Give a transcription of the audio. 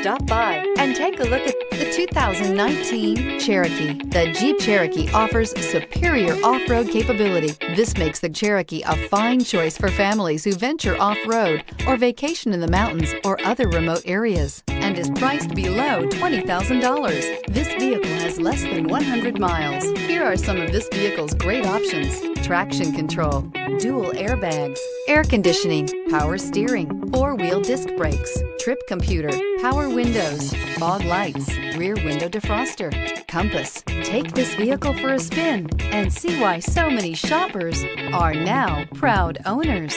Stop by and take a look at the 2019 Cherokee. The Jeep Cherokee offers superior off-road capability. This makes the Cherokee a fine choice for families who venture off-road or vacation in the mountains or other remote areas, and is priced below $20,000. This vehicle has less than 100 miles. Here are some of this vehicle's great options: traction control, dual airbags, air conditioning, power steering, four-wheel disc brakes, trip computer, power windows, fog lights, rear window defroster, compass. Take this vehicle for a spin and see why so many shoppers are now proud owners.